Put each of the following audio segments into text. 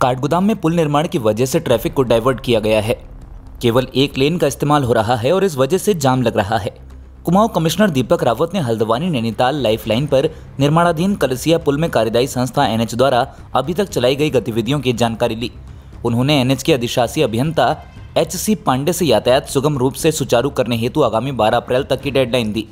काठगोदाम में पुल निर्माण की वजह से ट्रैफिक को डाइवर्ट किया गया है। केवल एक लेन का इस्तेमाल हो रहा है और इस वजह से जाम लग रहा है। कुमाऊं कमिश्नर दीपक रावत ने हल्द्वानी नैनीताल लाइफलाइन पर निर्माणाधीन कलसिया पुल में कार्यदायी संस्था एनएच द्वारा अभी तक चलाई गई गतिविधियों की जानकारी ली। उन्होंने एनएच के अधिशासी अभियंता HC पांडे से यातायात सुगम रूप से सुचारू करने हेतु आगामी 12 अप्रैल तक की डेडलाइन दी।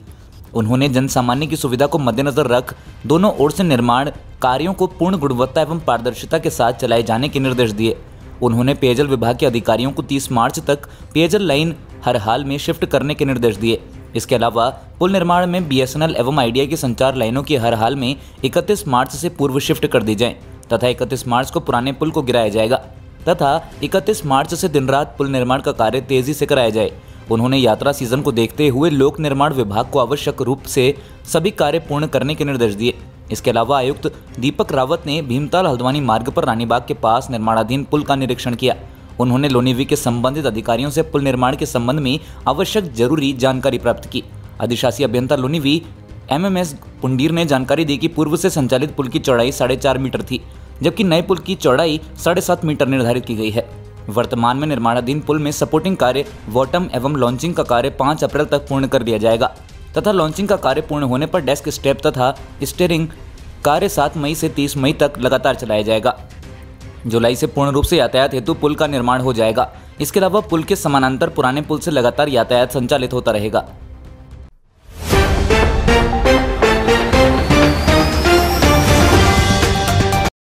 उन्होंने जनसामान्य की सुविधा को मद्देनजर रख दोनों ओर से निर्माण कार्यों को पूर्ण गुणवत्ता एवं पारदर्शिता के साथ चलाए जाने के निर्देश दिए। उन्होंने पेयजल विभाग के अधिकारियों को 30 मार्च तक पेयजल लाइन हर हाल में शिफ्ट करने के निर्देश दिए। इसके अलावा पुल निर्माण में BSNL एवं आइडिया की संचार लाइनों की हर हाल में 31 मार्च से पूर्व शिफ्ट कर दी जाए तथा 31 मार्च को पुराने पुल को गिराया जाएगा तथा 31 मार्च से दिन रात पुल निर्माण का कार्य तेजी से कराया जाए। उन्होंने यात्रा सीजन को देखते हुए लोक निर्माण विभाग को आवश्यक रूप से सभी कार्य पूर्ण करने के निर्देश दिए। इसके अलावा आयुक्त दीपक रावत ने भीमताल हल्द्वानी मार्ग पर रानीबाग के पास निर्माणाधीन पुल का निरीक्षण किया। उन्होंने लोनीवी के संबंधित अधिकारियों से पुल निर्माण के संबंध में आवश्यक जरूरी जानकारी प्राप्त की। अधिशासी अभियंता लोनीवी MM पुंडिर ने जानकारी दी कि पूर्व से संचालित पुल की चौड़ाई 4.5 मीटर थी, जबकि नए पुल की चौड़ाई 7.5 मीटर निर्धारित की गई है। वर्तमान में निर्माणाधीन पुल में सपोर्टिंग कार्य, बॉटम एवं लॉन्चिंग का कार्य 5 अप्रैल तक पूर्ण कर लिया जाएगा तथा लॉन्चिंग का कार्य पूर्ण होने पर डेस्क स्टेप तथा स्टीयरिंग कार्य 7 मई से 30 मई तक लगातार चलाया जाएगा। जुलाई से पूर्ण रूप से यातायात हेतु पुल का निर्माण हो जाएगा। इसके अलावा पुल के समानांतर पुराने पुल से लगातार यातायात संचालित होता रहेगा।